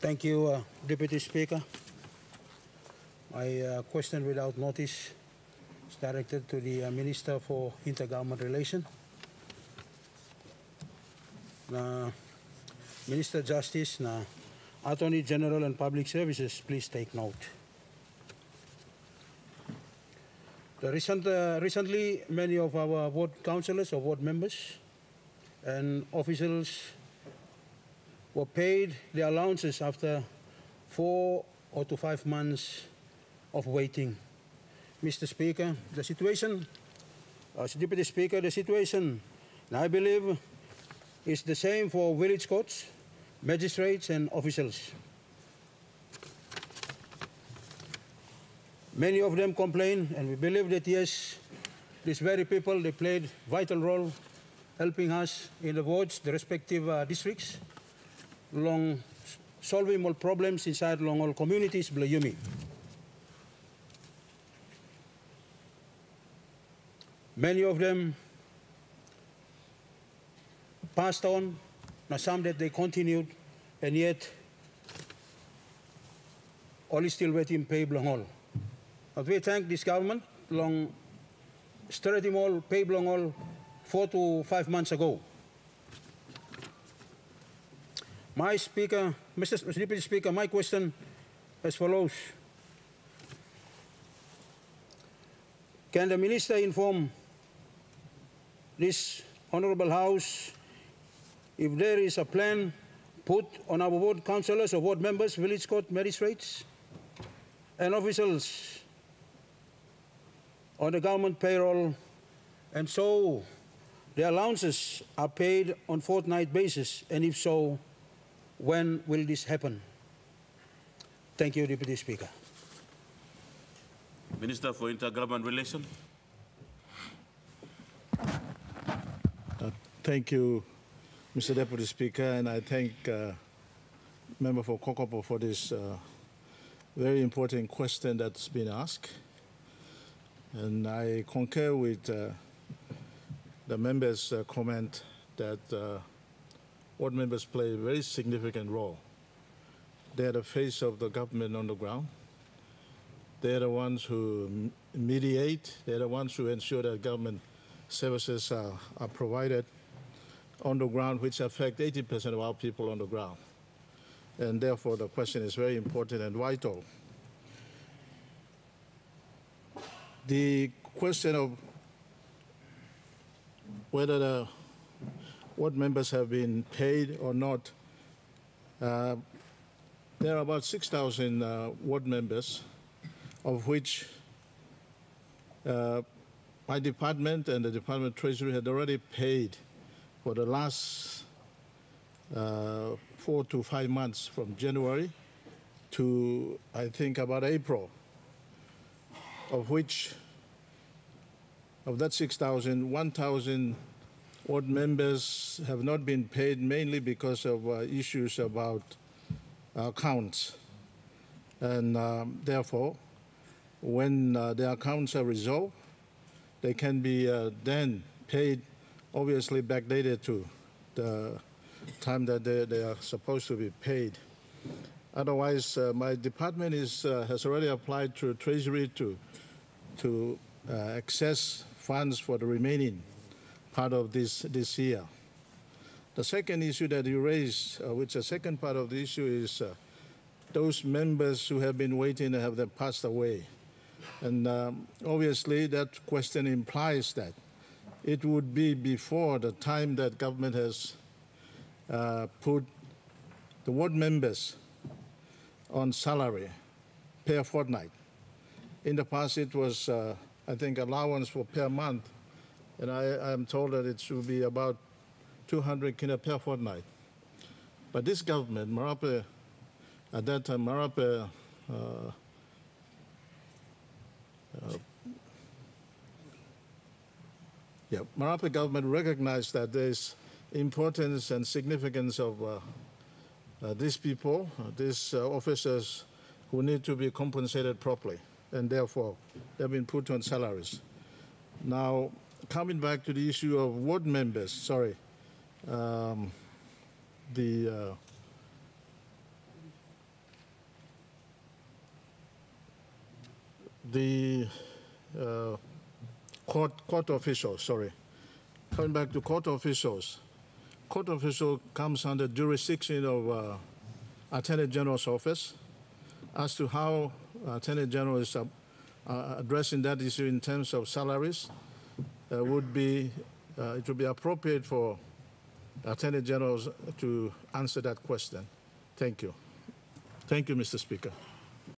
Thank you, Deputy Speaker. My question without notice is directed to the Minister for Intergovernment Relations. Minister Justice, Attorney General and Public Services, please take note. Recently, many of our ward councillors or ward members and officials were paid their allowances after 4 or 5 months of waiting. Mr. Speaker, the situation, as Deputy Speaker, the situation, I believe, is the same for village courts, magistrates and officials. Many of them complain, and we believe that, yes, these very people, they played vital role helping us in the wards, the respective districts, along solving all problems inside along all communities, Blayumi. Many of them passed on, now some that they continued, and yet all is still waiting pay belong all. But we thank this government long started him all pay belong all 4 to 5 months ago. My speaker, Mr. Deputy Speaker, my question as follows. Can the minister inform this Honorable House if there is a plan put on our ward councillors or ward members, village court magistrates and officials on the government payroll, and so their allowances are paid on fortnight basis, and if so, when will this happen? Thank you, Deputy Speaker. Minister for Intergovernment Relations. Thank you, Mr. Deputy Speaker, and I thank Member for Kokopo for this very important question that's been asked. And I concur with the member's comment that ward members play a very significant role. They are the face of the government on the ground. They are the ones who mediate. They are the ones who ensure that government services are provided on the ground, which affect 80% of our people on the ground. And therefore, the question is very important and vital. The question of whether the ward members have been paid or not, there are about 6,000 ward members, of which my department and the Department of Treasury had already paid for the last 4 to 5 months, from January to, I think, about April, of that 6,000, 1,000 ward members have not been paid, mainly because of issues about accounts. And therefore, when their accounts are resolved, they can be then paid, obviously backdated to the time that they are supposed to be paid. Otherwise, my department has already applied to Treasury to access funds for the remaining part of this year. The second issue that you raised, which the second part of the issue is those members who have been waiting and have then passed away. And obviously that question implies that it would be before the time that government has put the ward members on salary, per fortnight. In the past, it was, I think, allowance for per month. And I am told that it should be about 200 kina per fortnight. But this government, Marape, at that time, Marape, Marape government recognized that there's importance and significance of these people, these officers who need to be compensated properly, and therefore they've been put on salaries. Now, coming back to the issue of ward members, the court officials, sorry. Coming back to court official comes under jurisdiction of Attorney General's office. As to how Attorney General is addressing that issue in terms of salaries, it would be appropriate for Attorney General to answer that question. Thank you. Thank you, Mr. Speaker.